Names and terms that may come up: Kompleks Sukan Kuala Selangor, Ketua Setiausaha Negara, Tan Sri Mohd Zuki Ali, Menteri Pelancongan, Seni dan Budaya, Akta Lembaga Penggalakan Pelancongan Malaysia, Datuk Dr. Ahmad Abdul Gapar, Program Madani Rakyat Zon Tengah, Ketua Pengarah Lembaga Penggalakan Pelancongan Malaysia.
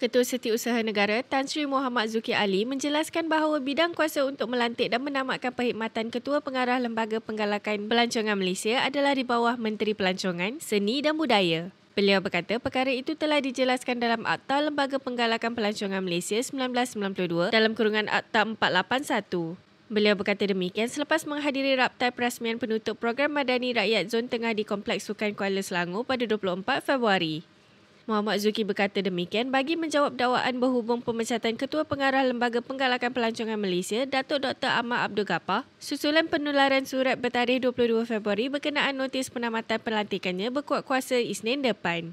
Ketua Setiausaha Negara Tan Sri Mohd Zuki Ali menjelaskan bahawa bidang kuasa untuk melantik dan menamatkan perkhidmatan Ketua Pengarah Lembaga Penggalakan Pelancongan Malaysia adalah di bawah Menteri Pelancongan, Seni dan Budaya. Beliau berkata perkara itu telah dijelaskan dalam Akta Lembaga Penggalakan Pelancongan Malaysia 1992 dalam kurungan Akta 481. Beliau berkata demikian selepas menghadiri raptai perasmian penutup Program Madani Rakyat Zon Tengah di Kompleks Sukan Kuala Selangor pada 24 Februari. Mohd Zuki berkata demikian bagi menjawab dakwaan berhubung pemecatan Ketua Pengarah Lembaga Penggalakan Pelancongan Malaysia, Datuk Dr. Ahmad Abdul Gapar, susulan penularan surat bertarikh 22 Februari berkenaan notis penamatan pelantikannya berkuat kuasa Isnin depan.